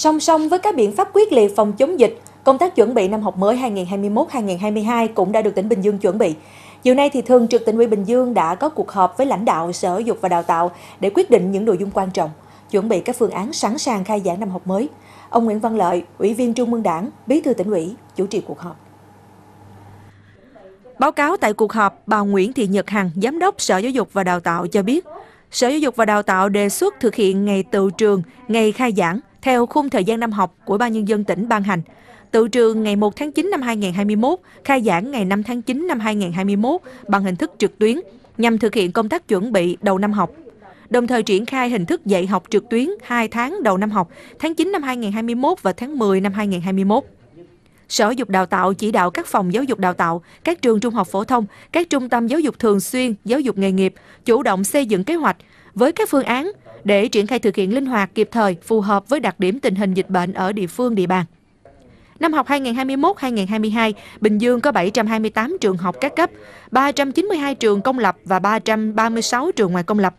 Song song với các biện pháp quyết liệt phòng chống dịch, công tác chuẩn bị năm học mới 2021-2022 cũng đã được tỉnh Bình Dương chuẩn bị. Chiều nay thì Thường trực Tỉnh ủy Bình Dương đã có cuộc họp với lãnh đạo Sở Giáo dục và Đào tạo để quyết định những nội dung quan trọng, chuẩn bị các phương án sẵn sàng khai giảng năm học mới. Ông Nguyễn Văn Lợi, Ủy viên Trung ương Đảng, Bí thư Tỉnh ủy, chủ trì cuộc họp. Báo cáo tại cuộc họp, bà Nguyễn Thị Nhật Hằng, Giám đốc Sở Giáo dục và Đào tạo cho biết, Sở Giáo dục và Đào tạo đề xuất thực hiện ngày tựu trường, ngày khai giảng theo khung thời gian năm học của Ủy ban nhân dân tỉnh ban hành. Tựu trường ngày 1 tháng 9 năm 2021, khai giảng ngày 5 tháng 9 năm 2021 bằng hình thức trực tuyến nhằm thực hiện công tác chuẩn bị đầu năm học. Đồng thời triển khai hình thức dạy học trực tuyến 2 tháng đầu năm học, tháng 9 năm 2021 và tháng 10 năm 2021. Sở Giáo dục Đào tạo chỉ đạo các phòng giáo dục đào tạo, các trường trung học phổ thông, các trung tâm giáo dục thường xuyên, giáo dục nghề nghiệp chủ động xây dựng kế hoạch với các phương án để triển khai thực hiện linh hoạt, kịp thời, phù hợp với đặc điểm tình hình dịch bệnh ở địa phương, địa bàn. Năm học 2021-2022, Bình Dương có 728 trường học các cấp, 392 trường công lập và 336 trường ngoài công lập,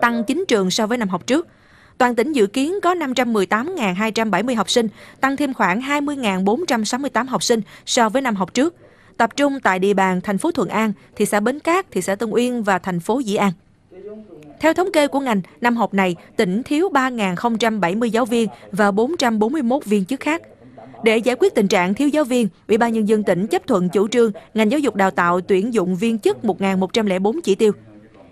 tăng 9 trường so với năm học trước. Toàn tỉnh dự kiến có 518.270 học sinh, tăng thêm khoảng 20.468 học sinh so với năm học trước, tập trung tại địa bàn thành phố Thuận An, thị xã Bến Cát, thị xã Tân Uyên và thành phố Dĩ An. Theo thống kê của ngành, năm học này, tỉnh thiếu 3.070 giáo viên và 441 viên chức khác. Để giải quyết tình trạng thiếu giáo viên, Ủy ban nhân dân tỉnh chấp thuận chủ trương ngành giáo dục đào tạo tuyển dụng viên chức 1.104 chỉ tiêu.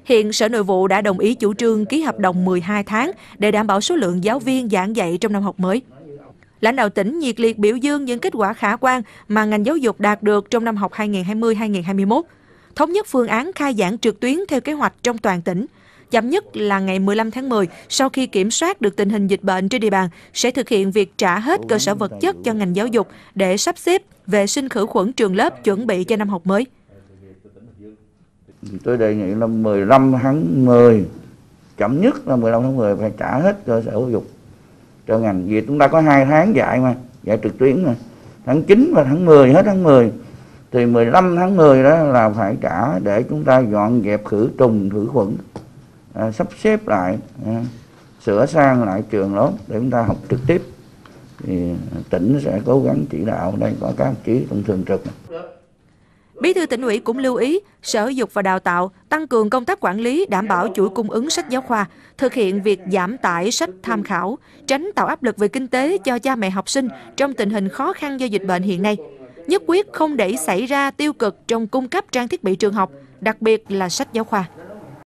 Hiện Sở Nội vụ đã đồng ý chủ trương ký hợp đồng 12 tháng để đảm bảo số lượng giáo viên giảng dạy trong năm học mới. Lãnh đạo tỉnh nhiệt liệt biểu dương những kết quả khả quan mà ngành giáo dục đạt được trong năm học 2020-2021, thống nhất phương án khai giảng trực tuyến theo kế hoạch trong toàn tỉnh. Chậm nhất là ngày 15 tháng 10, sau khi kiểm soát được tình hình dịch bệnh trên địa bàn, sẽ thực hiện việc trả hết cơ sở vật chất cho ngành giáo dục để sắp xếp vệ sinh khử khuẩn trường lớp chuẩn bị cho năm học mới. Tôi đề nghị là 15 tháng 10, chậm nhất là 15 tháng 10 phải trả hết cơ sở giáo dục cho ngành. Vì chúng ta có 2 tháng dạy mà, dạy trực tuyến mà. Tháng 9 và tháng 10, hết tháng 10. Thì 15 tháng 10 đó là phải trả để chúng ta dọn dẹp khử trùng, khử khuẩn, sắp xếp lại, sửa sang lại trường lớp để chúng ta học trực tiếp. Thì tỉnh sẽ cố gắng chỉ đạo, đây có các đồng chí trong thường trực. Bí thư Tỉnh ủy cũng lưu ý Sở Giáo dục và Đào tạo tăng cường công tác quản lý, đảm bảo chuỗi cung ứng sách giáo khoa, thực hiện việc giảm tải sách tham khảo, tránh tạo áp lực về kinh tế cho cha mẹ học sinh trong tình hình khó khăn do dịch bệnh hiện nay. Nhất quyết không để xảy ra tiêu cực trong cung cấp trang thiết bị trường học, đặc biệt là sách giáo khoa.